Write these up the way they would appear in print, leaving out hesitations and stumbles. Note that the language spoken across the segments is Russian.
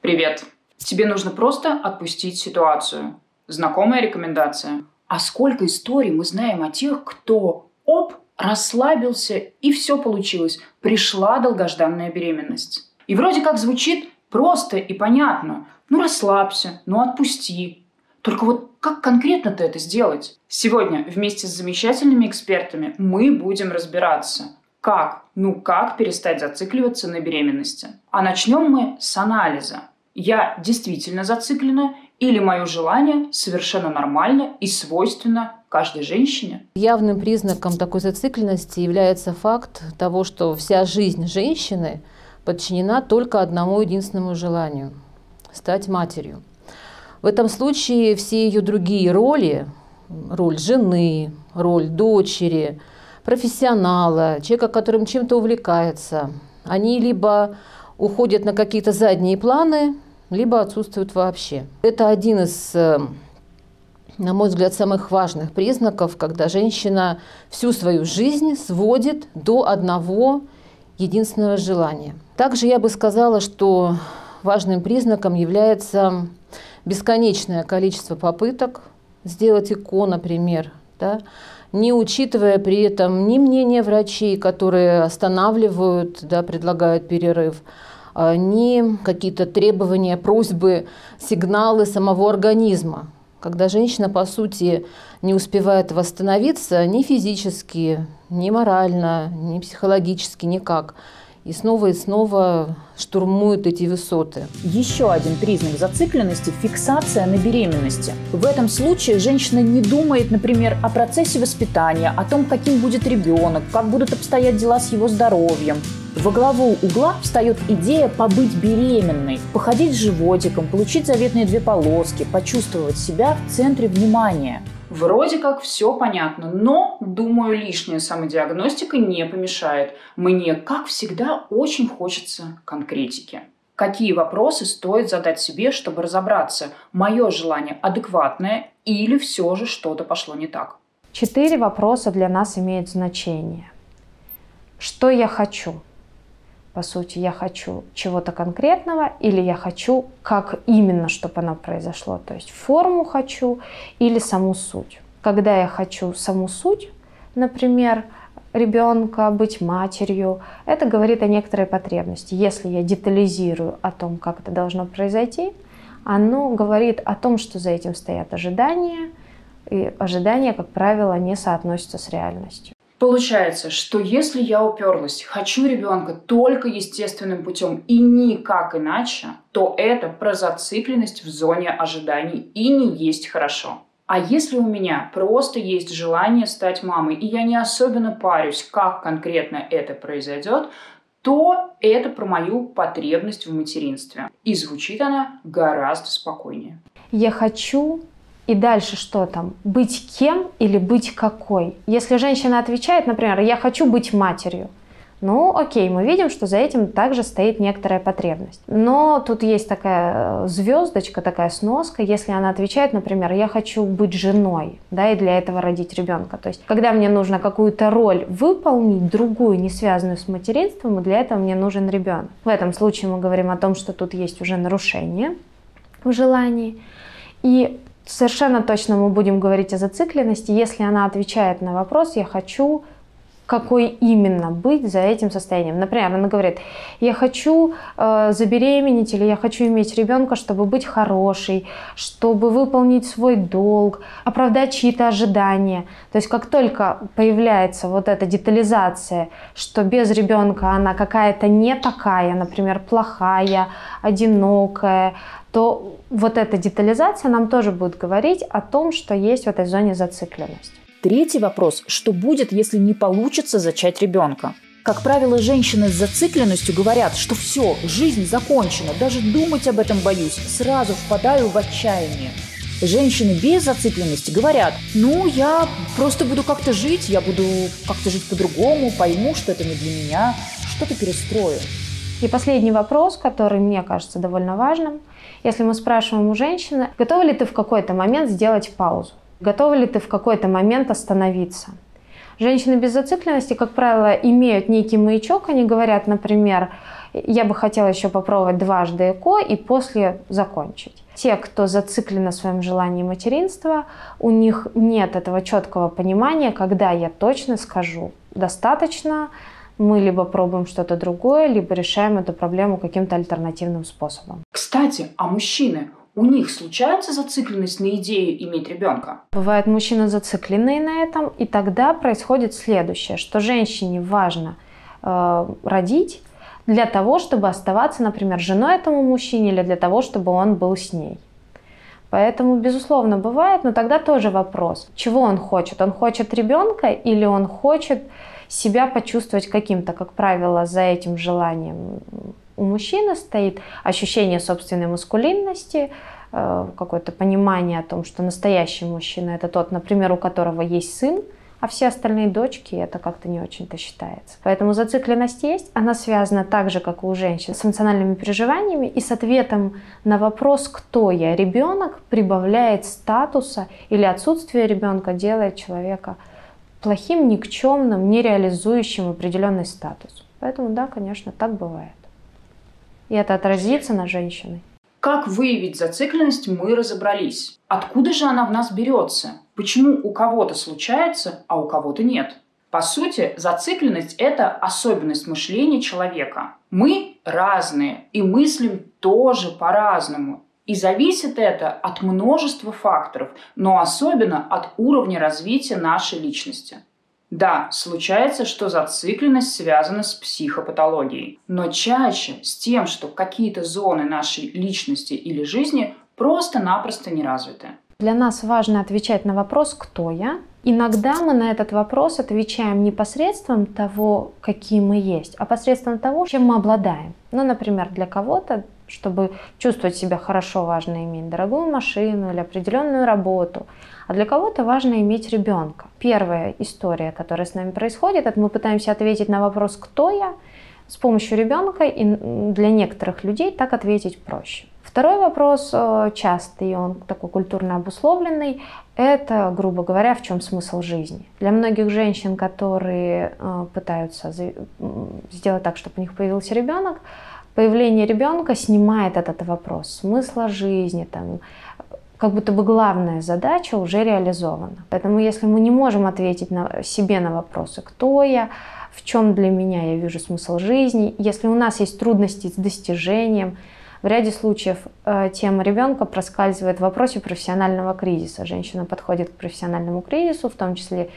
Привет. Тебе нужно просто отпустить ситуацию. Знакомая рекомендация. А сколько историй мы знаем о тех, кто оп, расслабился и все получилось. Пришла долгожданная беременность. И вроде как звучит просто и понятно. Ну расслабься, ну отпусти. Только вот как конкретно-то это сделать? Сегодня вместе с замечательными экспертами мы будем разбираться. Как? Ну как перестать зацикливаться на беременности? А начнем мы с анализа. Я действительно зациклена или мое желание совершенно нормально и свойственно каждой женщине? Явным признаком такой зацикленности является факт того, что вся жизнь женщины подчинена только одному единственному желанию – стать матерью. В этом случае все ее другие роли – роль жены, роль дочери, профессионала, человека, которым чем-то увлекается, они либо уходят на какие-то задние планы, либо отсутствуют вообще. Это один из, на мой взгляд, самых важных признаков, когда женщина всю свою жизнь сводит до одного единственного желания. Также я бы сказала, что важным признаком является бесконечное количество попыток сделать ЭКО, например, да, не учитывая при этом ни мнения врачей, которые останавливают, да, предлагают перерыв, ни какие-то требования, просьбы, сигналы самого организма, когда женщина, по сути, не успевает восстановиться ни физически, ни морально, ни психологически, никак. И снова штурмуют эти высоты. Еще один признак зацикленности – фиксация на беременности. В этом случае женщина не думает, например, о процессе воспитания, о том, каким будет ребенок, как будут обстоять дела с его здоровьем. Во главу угла встает идея побыть беременной, походить с животиком, получить заветные две полоски, почувствовать себя в центре внимания. Вроде как все понятно, но, думаю, лишняя самодиагностика не помешает. Мне, как всегда, очень хочется конкретики. Какие вопросы стоит задать себе, чтобы разобраться, мое желание адекватное или все же что-то пошло не так? 4 вопроса для нас имеют значение. Что я хочу? По сути, я хочу чего-то конкретного или я хочу, как именно, чтобы оно произошло. То есть форму хочу или саму суть. Когда я хочу саму суть, например, ребенка, быть матерью, это говорит о некоторой потребности. Если я детализирую о том, как это должно произойти, оно говорит о том, что за этим стоят ожидания, и ожидания, как правило, не соотносятся с реальностью. Получается, что если я уперлась, хочу ребенка только естественным путем и никак иначе, то это про зацикленность в зоне ожиданий и не есть хорошо. А если у меня просто есть желание стать мамой, и я не особенно парюсь, как конкретно это произойдет, то это про мою потребность в материнстве. И звучит она гораздо спокойнее. Я хочу... И дальше что там? Быть кем или быть какой? Если женщина отвечает, например, я хочу быть матерью. Ну, окей, мы видим, что за этим также стоит некоторая потребность. Но тут есть такая звездочка, такая сноска, если она отвечает, например, я хочу быть женой, да, и для этого родить ребенка. То есть, когда мне нужно какую-то роль выполнить, другую, не связанную с материнством, и для этого мне нужен ребенок. В этом случае мы говорим о том, что тут есть уже нарушение в желании. И совершенно точно мы будем говорить о зацикленности, если она отвечает на вопрос «я хочу», какой именно быть за этим состоянием. Например, она говорит «я хочу забеременеть» или «я хочу иметь ребенка, чтобы быть хорошей», чтобы выполнить свой долг, оправдать чьи-то ожидания. То есть как только появляется вот эта детализация, что без ребенка она какая-то не такая, например, плохая, одинокая, то вот эта детализация нам тоже будет говорить о том, что есть в этой зоне зацикленность. Третий вопрос – что будет, если не получится зачать ребенка? Как правило, женщины с зацикленностью говорят, что все, жизнь закончена, даже думать об этом боюсь, сразу впадаю в отчаяние. Женщины без зацикленности говорят, ну, я просто буду как-то жить по-другому, пойму, что это не для меня, что-то перестрою. И последний вопрос, который мне кажется довольно важным. Если мы спрашиваем у женщины, готова ли ты в какой-то момент сделать паузу? Готова ли ты в какой-то момент остановиться? Женщины без зацикленности, как правило, имеют некий маячок. Они говорят, например, я бы хотела еще попробовать дважды ЭКО и после закончить. Те, кто зациклен на своем желании материнства, у них нет этого четкого понимания, когда я точно скажу «достаточно», мы либо пробуем что-то другое, либо решаем эту проблему каким-то альтернативным способом. Кстати, а мужчины? У них случается зацикленность на идее иметь ребенка? Бывают мужчины зацикленные на этом, и тогда происходит следующее, что женщине важно родить для того, чтобы оставаться, например, женой этому мужчине или для того, чтобы он был с ней. Поэтому, безусловно, бывает, но тогда тоже вопрос, чего он хочет? Он хочет ребенка или он хочет себя почувствовать каким-то, как правило, за этим желанием у мужчины стоит ощущение собственной маскулинности, какое-то понимание о том, что настоящий мужчина это тот, например, у которого есть сын, а все остальные дочки, это как-то не очень-то считается. Поэтому зацикленность есть, она связана так же, как и у женщин, с эмоциональными переживаниями и с ответом на вопрос, кто я, ребенок прибавляет статуса или отсутствие ребенка делает человека плохим, никчемным, нереализующим определенный статус. Поэтому да, конечно, так бывает. И это отразится на женщине. Как выявить зацикленность, мы разобрались. Откуда же она в нас берется? Почему у кого-то случается, а у кого-то нет? По сути, зацикленность – это особенность мышления человека. Мы разные и мыслим тоже по-разному. И зависит это от множества факторов, но особенно от уровня развития нашей личности. Да, случается, что зацикленность связана с психопатологией, но чаще с тем, что какие-то зоны нашей личности или жизни просто-напросто не развиты. Для нас важно отвечать на вопрос «Кто я?». Иногда мы на этот вопрос отвечаем не посредством того, какие мы есть, а посредством того, чем мы обладаем. Ну, например, для кого-то, чтобы чувствовать себя хорошо, важно иметь дорогую машину или определенную работу. А для кого-то важно иметь ребенка. Первая история, которая с нами происходит, это мы пытаемся ответить на вопрос «Кто я?». С помощью ребенка, и для некоторых людей так ответить проще. Второй вопрос частый, он такой культурно обусловленный, это, грубо говоря, в чем смысл жизни. Для многих женщин, которые пытаются сделать так, чтобы у них появился ребенок, появление ребенка снимает этот вопрос смысла жизни, там, как будто бы главная задача уже реализована. Поэтому если мы не можем ответить себе на вопросы «Кто я?», «В чем для меня я вижу смысл жизни?», если у нас есть трудности с достижением, в ряде случаев тема ребенка проскальзывает в вопросе профессионального кризиса. Женщина подходит к профессиональному кризису, в том числе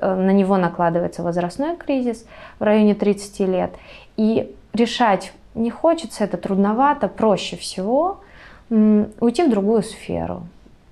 на него накладывается возрастной кризис в районе 30 лет. И решать не хочется, это трудновато, проще всего уйти в другую сферу.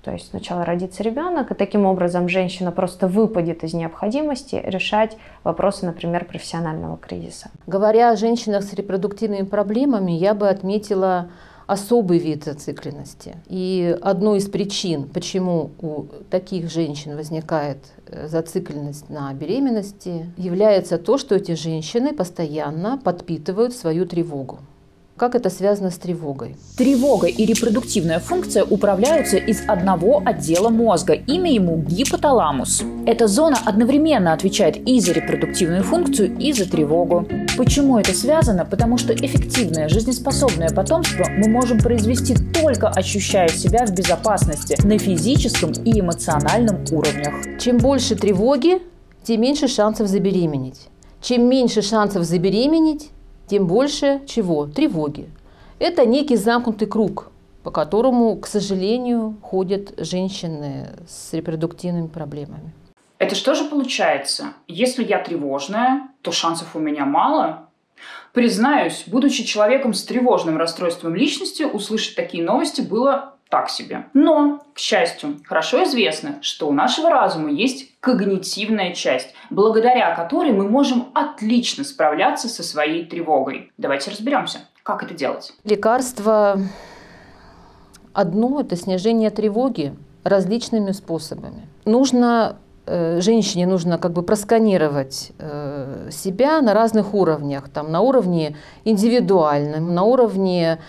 То есть сначала родится ребенок, и таким образом женщина просто выпадет из необходимости решать вопросы, например, профессионального кризиса. Говоря о женщинах с репродуктивными проблемами, я бы отметила особый вид зацикленности. И одной из причин, почему у таких женщин возникает зацикленность на беременности, является то, что эти женщины постоянно подпитывают свою тревогу. Как это связано с тревогой? Тревога и репродуктивная функция управляются из одного отдела мозга. Имя ему гипоталамус. Эта зона одновременно отвечает и за репродуктивную функцию, и за тревогу. Почему это связано? Потому что эффективное, жизнеспособное потомство мы можем произвести только ощущая себя в безопасности на физическом и эмоциональном уровнях. Чем больше тревоги, тем меньше шансов забеременеть. Чем меньше шансов забеременеть, тем больше чего? Тревоги. Это некий замкнутый круг, по которому, к сожалению, ходят женщины с репродуктивными проблемами. Это что же получается? Если я тревожная, то шансов у меня мало? Признаюсь, будучи человеком с тревожным расстройством личности, услышать такие новости было так себе. Но, к счастью, хорошо известно, что у нашего разума есть когнитивная часть, благодаря которой мы можем отлично справляться со своей тревогой. Давайте разберемся, как это делать. Лекарство одно – это снижение тревоги различными способами. Нужно женщине нужно как бы просканировать себя на разных уровнях, там, на уровне индивидуальном, на уровне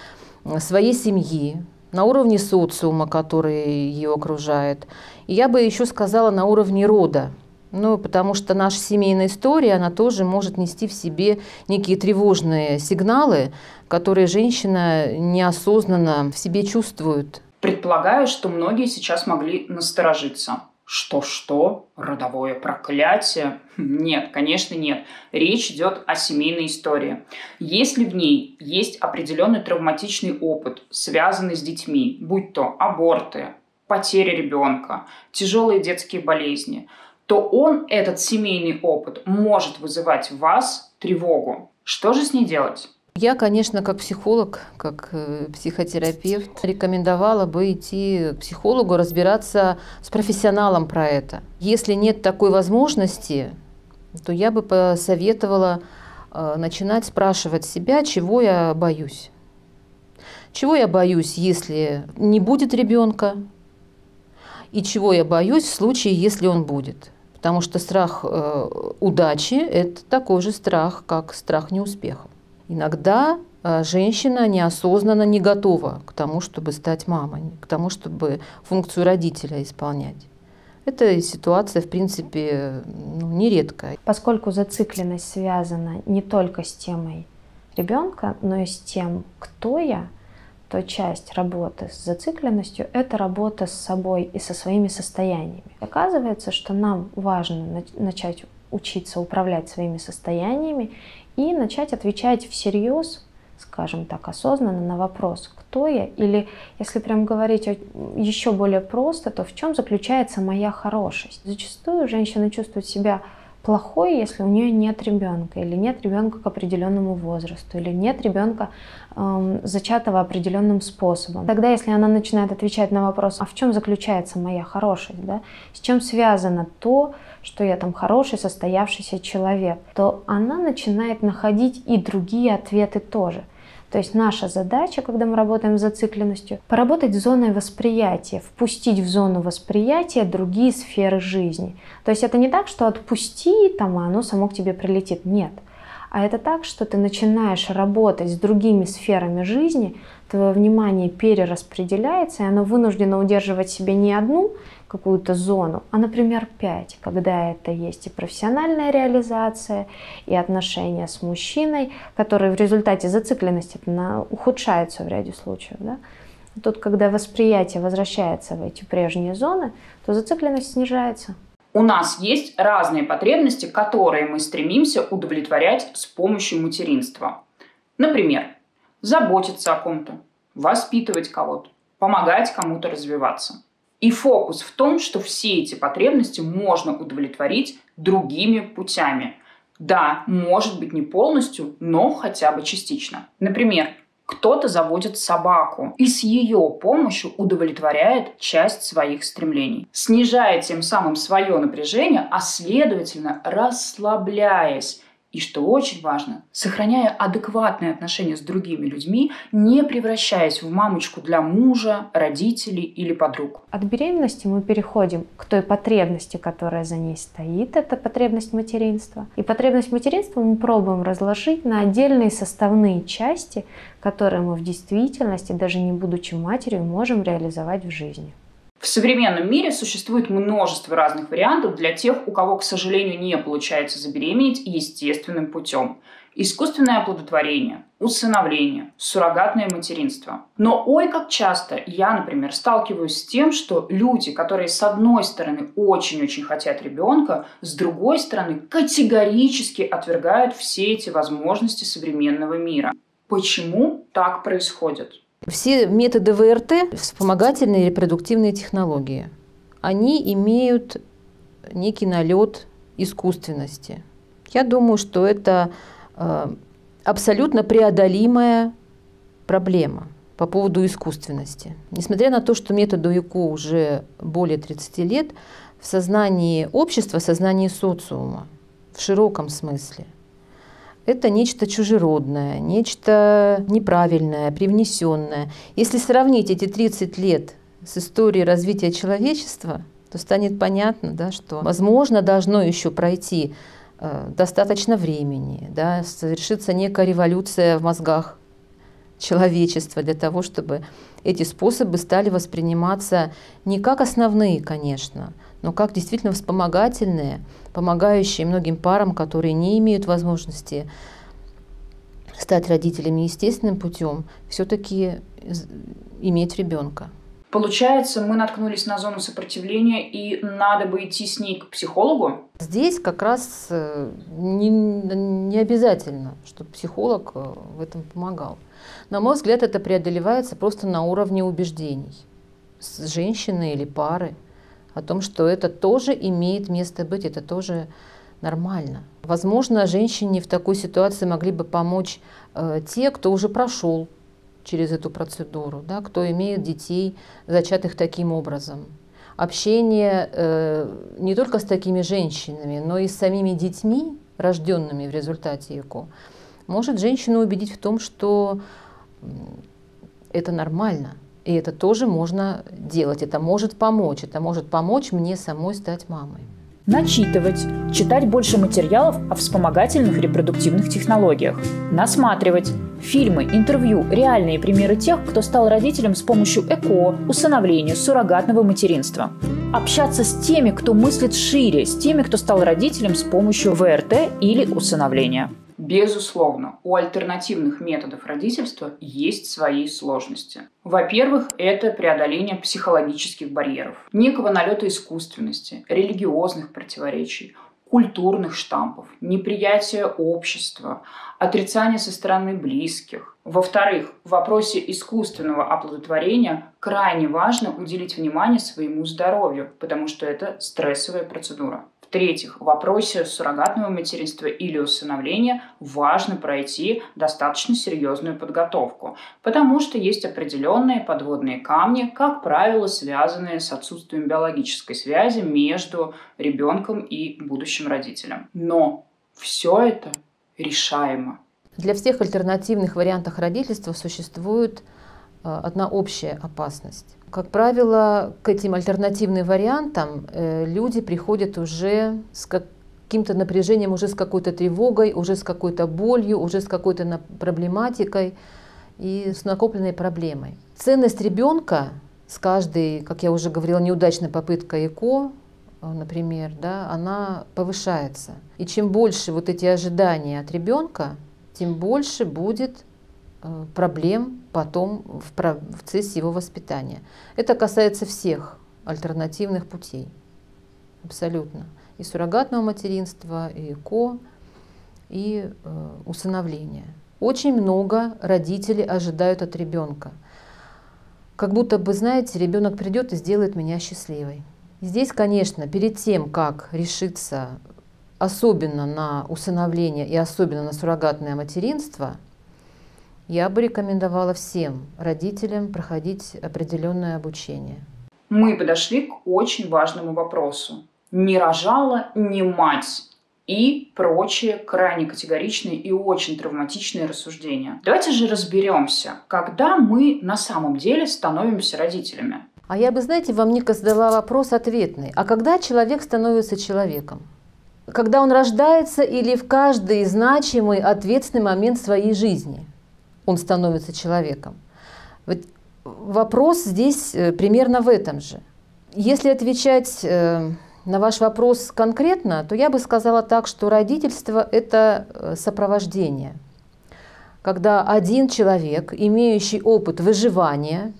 своей семьи, на уровне социума, который ее окружает. И я бы еще сказала, на уровне рода. Ну, потому что наша семейная история, она тоже может нести в себе некие тревожные сигналы, которые женщина неосознанно в себе чувствует. Предполагаю, что многие сейчас могли насторожиться. Что-что? Родовое проклятие? Нет, конечно, нет. Речь идет о семейной истории. Если в ней есть определенный травматичный опыт, связанный с детьми, будь то аборты, потеря ребенка, тяжелые детские болезни, то он, этот семейный опыт, может вызывать в вас тревогу. Что же с ней делать? Я, конечно, как психолог, как психотерапевт, рекомендовала бы идти к психологу, разбираться с профессионалом про это. Если нет такой возможности, то я бы посоветовала начинать спрашивать себя, чего я боюсь. Чего я боюсь, если не будет ребенка, и чего я боюсь в случае, если он будет. Потому что страх удачи – это такой же страх, как страх неуспеха. Иногда женщина неосознанно не готова к тому, чтобы стать мамой, к тому, чтобы функцию родителя исполнять. Эта ситуация, в принципе, нередкая. Поскольку зацикленность связана не только с темой ребенка, но и с тем, кто я, то часть работы с зацикленностью – это работа с собой и со своими состояниями. Оказывается, что нам важно начать учиться управлять своими состояниями и начать отвечать всерьез, скажем так, осознанно на вопрос, кто я, или, если прям говорить еще более просто, то в чем заключается моя хорошесть. Зачастую женщина чувствует себя плохой, если у нее нет ребенка, или нет ребенка к определенному возрасту, или нет ребенка зачатого определенным способом. Тогда, если она начинает отвечать на вопрос, а в чем заключается моя хорошесть, да, с чем связано то, что я там хороший, состоявшийся человек, то она начинает находить и другие ответы тоже. То есть наша задача, когда мы работаем с зацикленностью, поработать с зоной восприятия, впустить в зону восприятия другие сферы жизни. То есть это не так, что отпусти, там, а оно само к тебе прилетит. Нет. А это так, что ты начинаешь работать с другими сферами жизни, твое внимание перераспределяется, и оно вынуждено удерживать себе не одну какую-то зону, а, например, 5, когда это есть и профессиональная реализация, и отношения с мужчиной, которые в результате зацикленности ухудшаются в ряде случаев. Да? Тут, когда восприятие возвращается в эти прежние зоны, то зацикленность снижается. У нас есть разные потребности, которые мы стремимся удовлетворять с помощью материнства. Например, заботиться о ком-то, воспитывать кого-то, помогать кому-то развиваться. И фокус в том, что все эти потребности можно удовлетворить другими путями. Да, может быть, не полностью, но хотя бы частично. Например, кто-то заводит собаку и с ее помощью удовлетворяет часть своих стремлений, снижая тем самым свое напряжение, а следовательно расслабляясь. И что очень важно, сохраняя адекватные отношения с другими людьми, не превращаясь в мамочку для мужа, родителей или подруг. От беременности мы переходим к той потребности, которая за ней стоит. Это потребность материнства. И потребность материнства мы пробуем разложить на отдельные составные части, которые мы в действительности, даже не будучи матерью, можем реализовать в жизни. В современном мире существует множество разных вариантов для тех, у кого, к сожалению, не получается забеременеть естественным путем. Искусственное оплодотворение, усыновление, суррогатное материнство. Но ой, как часто я, например, сталкиваюсь с тем, что люди, которые с одной стороны очень-очень хотят ребенка, с другой стороны категорически отвергают все эти возможности современного мира. Почему так происходит? Все методы ВРТ, вспомогательные репродуктивные технологии, они имеют некий налет искусственности. Я думаю, что это абсолютно преодолимая проблема по поводу искусственности. Несмотря на то, что методу ЭКО уже более 30 лет, в сознании общества, в сознании социума, в широком смысле, это нечто чужеродное, нечто неправильное, привнесенное. Если сравнить эти 30 лет с историей развития человечества, то станет понятно, да, что, возможно, должно еще пройти достаточно времени, да, совершится некая революция в мозгах человечества для того, чтобы эти способы стали восприниматься не как основные, конечно, но как действительно вспомогательные, помогающие многим парам, которые не имеют возможности стать родителями естественным путем, все-таки иметь ребенка. Получается, мы наткнулись на зону сопротивления, и надо бы идти с ней к психологу? Здесь как раз не обязательно, чтобы психолог в этом помогал. На мой взгляд, это преодолевается просто на уровне убеждений с женщиной или пары о том, что это тоже имеет место быть, это тоже нормально. Возможно, женщине в такой ситуации могли бы помочь те, кто уже прошел через эту процедуру, да, кто имеет детей, зачатых таким образом. Общение не только с такими женщинами, но и с самими детьми, рожденными в результате ЭКО, может женщину убедить в том, что это нормально, и это тоже можно делать, это может помочь мне самой стать мамой. Начитывать, читать больше материалов о вспомогательных репродуктивных технологиях, насматривать фильмы, интервью, реальные примеры тех, кто стал родителем с помощью ЭКО, усыновления, суррогатного материнства. Общаться с теми, кто мыслит шире, с теми, кто стал родителем с помощью ВРТ или усыновления. Безусловно, у альтернативных методов родительства есть свои сложности. Во-первых, это преодоление психологических барьеров, некого налета искусственности, религиозных противоречий, культурных штампов, неприятия общества, отрицания со стороны близких. Во-вторых, в вопросе искусственного оплодотворения крайне важно уделить внимание своему здоровью, потому что это стрессовая процедура. В-третьих, в вопросе суррогатного материнства или усыновления важно пройти достаточно серьезную подготовку, потому что есть определенные подводные камни, как правило, связанные с отсутствием биологической связи между ребенком и будущим родителем. Но все это решаемо. Для всех альтернативных вариантов родительства существует одна общая опасность. Как правило, к этим альтернативным вариантам люди приходят уже с каким-то напряжением, уже с какой-то тревогой, уже с какой-то болью, уже с какой-то проблематикой и с накопленной проблемой. Ценность ребенка с каждой, как я уже говорила, неудачной попыткой ЭКО, например, да, она повышается. И чем больше вот эти ожидания от ребенка, тем больше будет проблем потом в процессе его воспитания. Это касается всех альтернативных путей, абсолютно. И суррогатного материнства, и ЭКО, и усыновления. Очень много родителей ожидают от ребенка. Как будто бы, знаете, ребенок придет и сделает меня счастливой. Здесь, конечно, перед тем, как решиться особенно на усыновление и особенно на суррогатное материнство, я бы рекомендовала всем родителям проходить определенное обучение. Мы подошли к очень важному вопросу. Не рожала, не мать и прочие крайне категоричные и очень травматичные рассуждения. Давайте же разберемся, когда мы на самом деле становимся родителями. А я бы, знаете, вам, Ника, задала вопрос ответный. А когда человек становится человеком? Когда он рождается или в каждый значимый ответственный момент своей жизни? Он становится человеком. Вопрос здесь примерно в этом же. Если отвечать на ваш вопрос конкретно, то я бы сказала так, что родительство – это сопровождение. Когда один человек, имеющий опыт выживания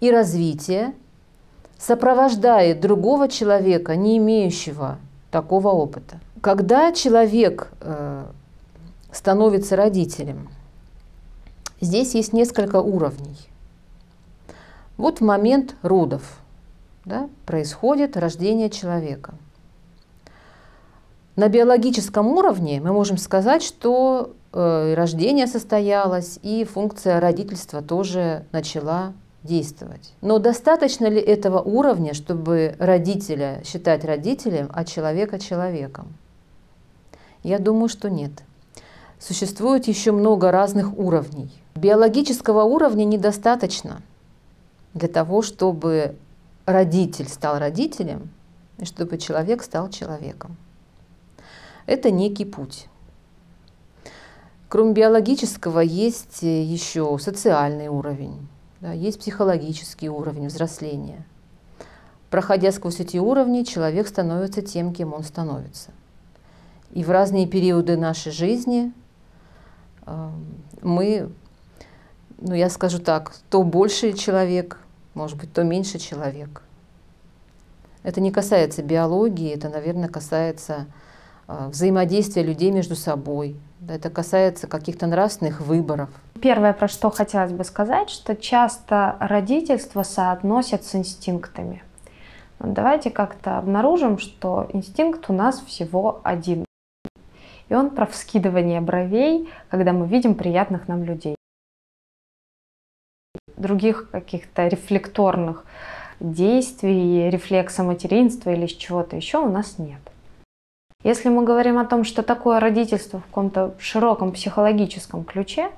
и развития, сопровождает другого человека, не имеющего такого опыта. Когда человек становится родителем, здесь есть несколько уровней. Вот в момент родов, да, происходит рождение человека. На биологическом уровне мы можем сказать, что рождение состоялось, и функция родительства тоже начала действовать. Но достаточно ли этого уровня, чтобы родителя считать родителем, а человека человеком? Я думаю, что нет. Существует еще много разных уровней. Биологического уровня недостаточно для того, чтобы родитель стал родителем, и чтобы человек стал человеком. Это некий путь. Кроме биологического есть еще социальный уровень, да, есть психологический уровень взросления. Проходя сквозь эти уровни, человек становится тем, кем он становится. И в разные периоды нашей жизни мы, ну я скажу так, то больше человек, может быть, то меньше человек. Это не касается биологии, это, наверное, касается взаимодействия людей между собой. Это касается каких-то нравственных выборов. Первое, про что хотелось бы сказать, что часто родительство соотносят с инстинктами. Давайте как-то обнаружим, что инстинкт у нас всего один. И он про вскидывание бровей, когда мы видим приятных нам людей. Других каких-то рефлекторных действий, рефлекса материнства или чего-то еще у нас нет. Если мы говорим о том, что такое родительство в каком-то широком психологическом ключе,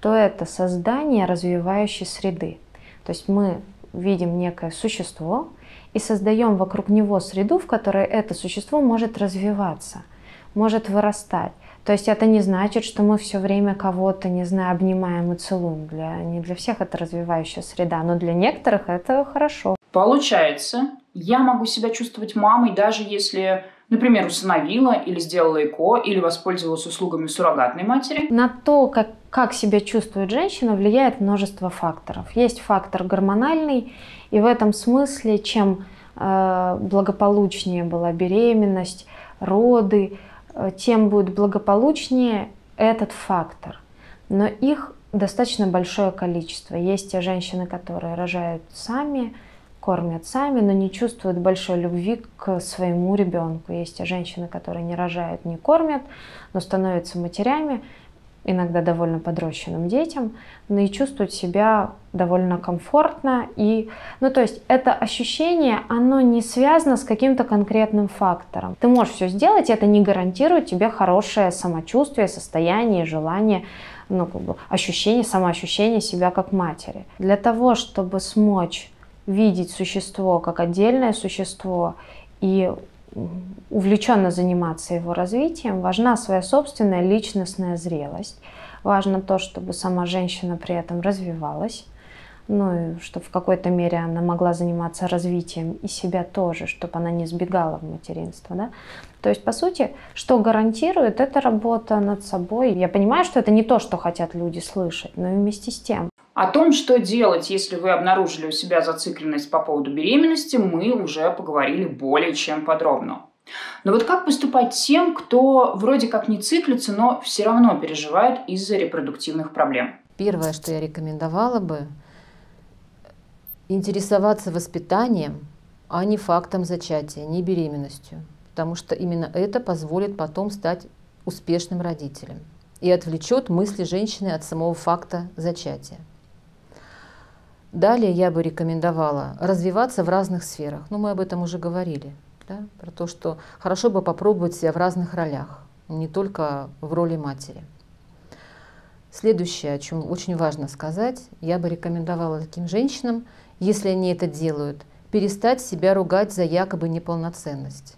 то это создание развивающей среды. То есть мы видим некое существо и создаем вокруг него среду, в которой это существо может развиваться, может вырастать. То есть это не значит, что мы все время кого-то, не знаю, обнимаем и целуем. Не для всех это развивающая среда, но для некоторых это хорошо. Получается, я могу себя чувствовать мамой, даже если... Например, усыновила или сделала ЭКО, или воспользовалась услугами суррогатной матери. На то, как себя чувствует женщина, влияет множество факторов. Есть фактор гормональный, и в этом смысле, чем благополучнее была беременность, роды, тем будет благополучнее этот фактор. Но их достаточно большое количество. Есть те женщины, которые рожают сами, кормят сами, но не чувствуют большой любви к своему ребенку. Есть женщины, которые не рожают, не кормят, но становятся матерями, иногда довольно подрощенным детям, но и чувствуют себя довольно комфортно. И, ну, то есть это ощущение, оно не связано с каким-то конкретным фактором. Ты можешь все сделать, это не гарантирует тебе хорошее самочувствие, состояние, желание, ну, как бы ощущение, самоощущение себя как матери. Для того, чтобы смочь видеть существо как отдельное существо и увлеченно заниматься его развитием, важна своя собственная личностная зрелость. Важно то, чтобы сама женщина при этом развивалась, ну и чтобы в какой-то мере она могла заниматься развитием и себя тоже, чтобы она не сбегала в материнство. Да? То есть, по сути, что гарантирует, это работа над собой. Я понимаю, что это не то, что хотят люди слышать, но и вместе с тем. О том, что делать, если вы обнаружили у себя зацикленность по поводу беременности, мы уже поговорили более чем подробно. Но вот как поступать тем, кто вроде как не циклится, но все равно переживает из-за репродуктивных проблем? Первое, что я рекомендовала бы, интересоваться воспитанием, а не фактом зачатия, не беременностью. Потому что именно это позволит потом стать успешным родителем и отвлечет мысли женщины от самого факта зачатия. Далее я бы рекомендовала развиваться в разных сферах. Ну, мы об этом уже говорили, да? Про то, что хорошо бы попробовать себя в разных ролях, не только в роли матери. Следующее, о чем очень важно сказать, я бы рекомендовала таким женщинам, если они это делают, перестать себя ругать за якобы неполноценность.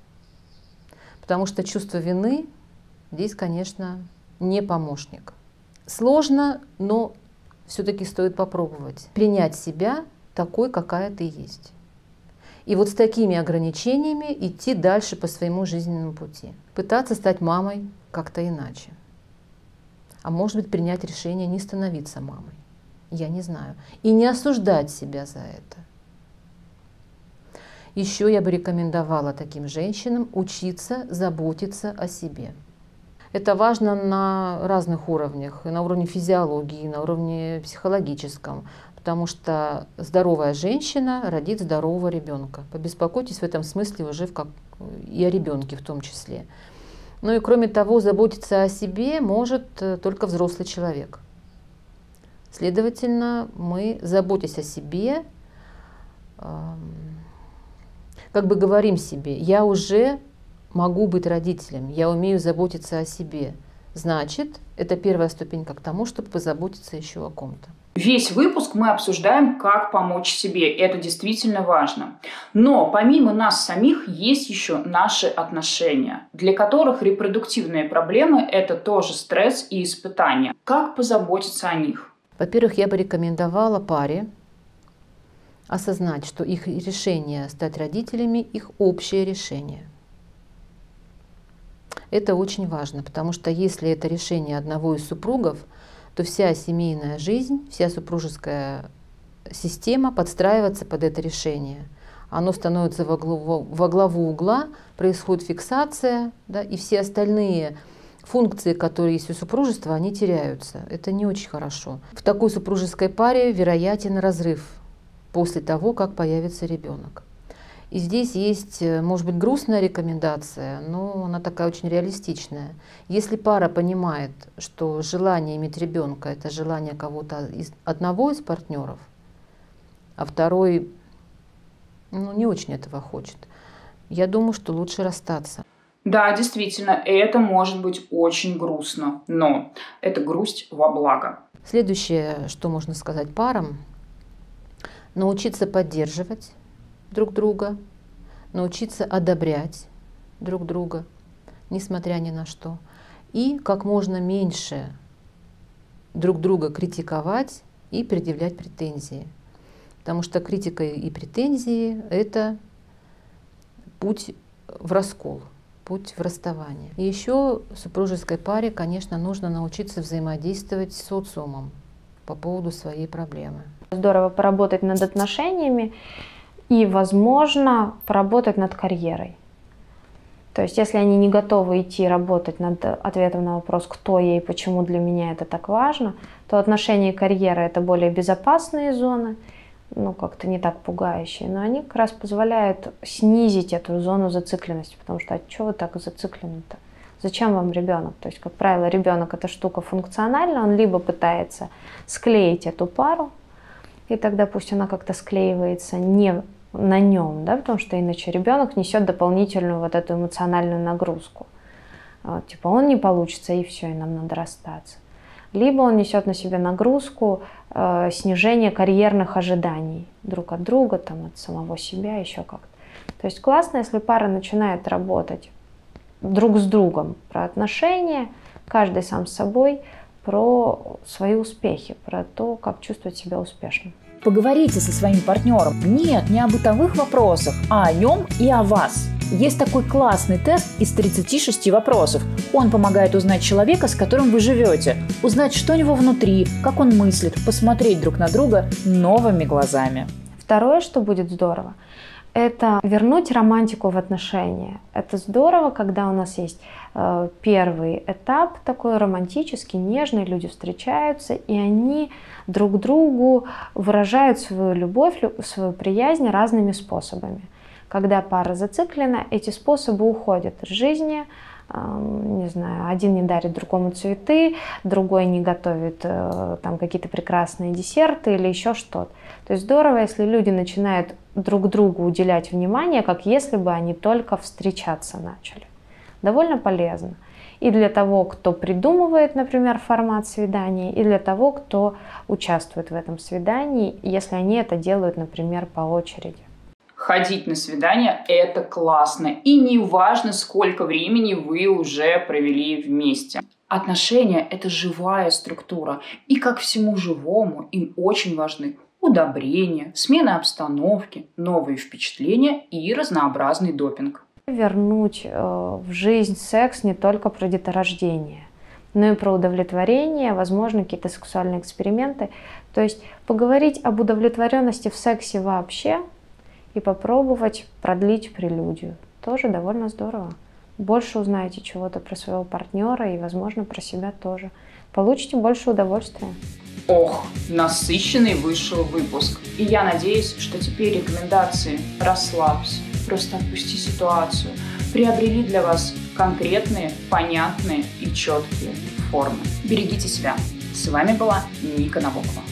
Потому что чувство вины здесь, конечно, не помощник. Сложно, но все-таки стоит попробовать принять себя такой, какая ты есть. И вот с такими ограничениями идти дальше по своему жизненному пути. Пытаться стать мамой как-то иначе. А может быть, принять решение не становиться мамой. Я не знаю. И не осуждать себя за это. Еще я бы рекомендовала таким женщинам учиться заботиться о себе. Это важно на разных уровнях, и на уровне физиологии, и на уровне психологическом, потому что здоровая женщина родит здорового ребенка. Побеспокойтесь в этом смысле уже и о ребенке в том числе. Ну и кроме того, заботиться о себе может только взрослый человек. Следовательно, мы, заботясь о себе, как бы говорим себе, я уже могу быть родителем, я умею заботиться о себе. Значит, это первая ступенька к тому, чтобы позаботиться еще о ком-то. Весь выпуск мы обсуждаем, как помочь себе. Это действительно важно. Но помимо нас самих есть еще наши отношения, для которых репродуктивные проблемы – это тоже стресс и испытания. Как позаботиться о них? Во-первых, я бы рекомендовала паре осознать, что их решение стать родителями – их общее решение. Это очень важно, потому что если это решение одного из супругов, то вся семейная жизнь, вся супружеская система подстраивается под это решение. Оно становится во главу угла, происходит фиксация, да, и все остальные функции, которые есть у супружества, они теряются. Это не очень хорошо. В такой супружеской паре вероятен разрыв после того, как появится ребенок. И здесь есть, может быть, грустная рекомендация, но она такая очень реалистичная. Если пара понимает, что желание иметь ребенка – это желание кого-то из одного из партнеров, а второй не очень этого хочет, я думаю, что лучше расстаться. Да, действительно, это может быть очень грустно, но это грусть во благо. Следующее, что можно сказать парам – научиться поддерживать друг друга, научиться одобрять друг друга, несмотря ни на что, и как можно меньше друг друга критиковать и предъявлять претензии. Потому что критика и претензии – это путь в раскол, путь в расставание. И еще в супружеской паре, конечно, нужно научиться взаимодействовать с социумом по поводу своей проблемы. Здорово поработать над отношениями и, возможно, поработать над карьерой. То есть, если они не готовы идти работать над ответом на вопрос, кто я и почему для меня это так важно, то отношения и карьера – это более безопасные зоны, как-то не так пугающие, но они как раз позволяют снизить эту зону зацикленности, потому что, а чего вы так зациклены-то? Зачем вам ребенок? То есть, как правило, ребенок – это штука функциональная, он либо пытается склеить эту пару, и тогда пусть она как-то склеивается не на нем, да, потому что иначе ребенок несет дополнительную вот эту эмоциональную нагрузку. Вот, типа он не получится, и все, и нам надо расстаться. Либо он несет на себе нагрузку снижения карьерных ожиданий друг от друга, там, от самого себя, еще как-то. То есть классно, если пара начинает работать друг с другом про отношения, каждый сам с собой, про свои успехи, про то, как чувствовать себя успешным. Поговорите со своим партнером. Нет, не о бытовых вопросах, а о нем и о вас. Есть такой классный тест из 36 вопросов. Он помогает узнать человека, с которым вы живете, узнать, что у него внутри, как он мыслит, посмотреть друг на друга новыми глазами. Второе, что будет здорово, это вернуть романтику в отношения. Это здорово, когда у нас есть первый этап такой романтический, нежный, люди встречаются, и они друг другу выражают свою любовь, свою приязнь разными способами. Когда пара зациклена, эти способы уходят из жизни. Не знаю, один не дарит другому цветы, другой не готовит там какие-то прекрасные десерты или еще что-то. То есть здорово, если люди начинают друг другу уделять внимание, как если бы они только встречаться начали. Довольно полезно. И для того, кто придумывает, например, формат свидания, и для того, кто участвует в этом свидании, если они это делают, например, по очереди. Ходить на свидания – это классно, и не важно, сколько времени вы уже провели вместе. Отношения – это живая структура, и как всему живому им очень важны удобрения, смена обстановки, новые впечатления и разнообразный допинг. Вернуть в жизнь секс не только про деторождение, но и про удовлетворение, возможно, какие-то сексуальные эксперименты. То есть поговорить об удовлетворенности в сексе вообще – и попробовать продлить прелюдию. Тоже довольно здорово. Больше узнаете чего-то про своего партнера и, возможно, про себя тоже. Получите больше удовольствия. Ох, насыщенный вышел выпуск. И я надеюсь, что теперь рекомендации «расслабься», «просто отпусти ситуацию» приобрели для вас конкретные, понятные и четкие формы. Берегите себя. С вами была Ника Набокова.